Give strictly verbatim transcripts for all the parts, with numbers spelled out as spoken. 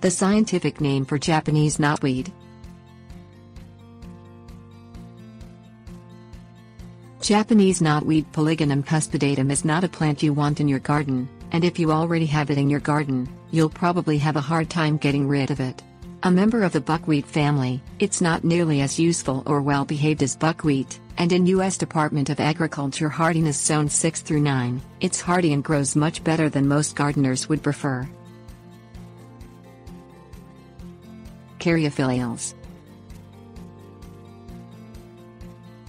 the scientific name for Japanese knotweed. Japanese knotweed Polygonum cuspidatum is not a plant you want in your garden, and if you already have it in your garden, you'll probably have a hard time getting rid of it. A member of the buckwheat family, it's not nearly as useful or well-behaved as buckwheat, and in U S Department of Agriculture hardiness zones six through nine, it's hardy and grows much better than most gardeners would prefer. Caryophyllales.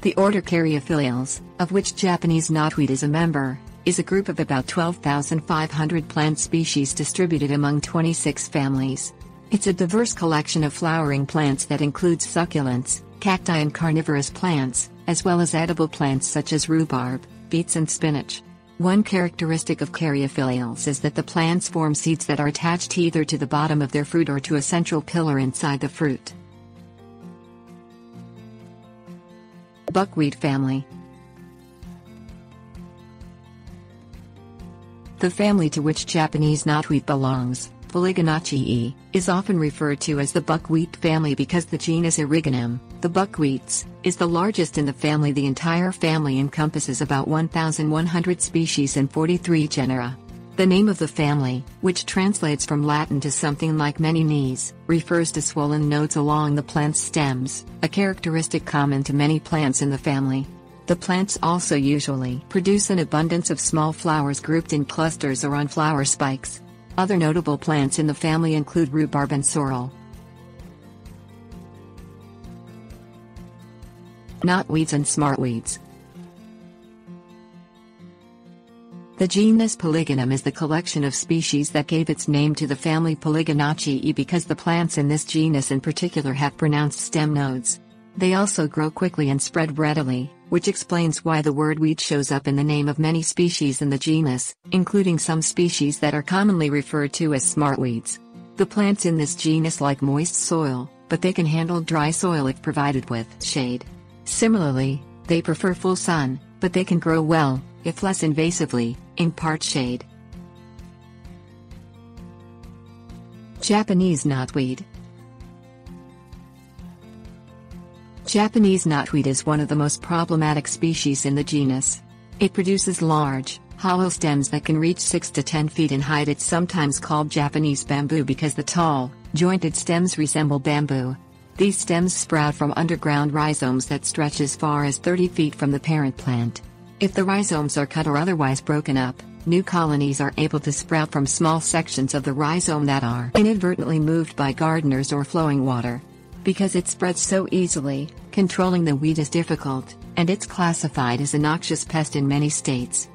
The order Caryophyllales, of which Japanese knotweed is a member, is a group of about twelve thousand five hundred plant species distributed among twenty-six families. It's a diverse collection of flowering plants that includes succulents, cacti and carnivorous plants, as well as edible plants such as rhubarb, beets and spinach. One characteristic of Caryophyllales is that the plants form seeds that are attached either to the bottom of their fruit or to a central pillar inside the fruit. Buckwheat family. The family to which Japanese knotweed belongs, Polygonaceae, is often referred to as the buckwheat family because the genus Eriogonum, the buckwheats, is the largest in the family. The entire family encompasses about one thousand one hundred species and forty-three genera. The name of the family, which translates from Latin to something like many knees, refers to swollen nodes along the plant's stems, a characteristic common to many plants in the family. The plants also usually produce an abundance of small flowers grouped in clusters or on flower spikes. Other notable plants in the family include rhubarb and sorrel. Knotweeds and smartweeds. The genus Polygonum is the collection of species that gave its name to the family Polygonaceae because the plants in this genus in particular have pronounced stem nodes. They also grow quickly and spread readily, which explains why the word weed shows up in the name of many species in the genus, including some species that are commonly referred to as smartweeds. The plants in this genus like moist soil, but they can handle dry soil if provided with shade. Similarly, they prefer full sun, but they can grow well, if less invasively, in part shade. Japanese knotweed. Japanese knotweed is one of the most problematic species in the genus. It produces large, hollow stems that can reach six to ten feet in height. It's sometimes called Japanese bamboo because the tall, jointed stems resemble bamboo. These stems sprout from underground rhizomes that stretch as far as thirty feet from the parent plant. If the rhizomes are cut or otherwise broken up, new colonies are able to sprout from small sections of the rhizome that are inadvertently moved by gardeners or flowing water. Because it spreads so easily, controlling the weed is difficult, and it's classified as a noxious pest in many states.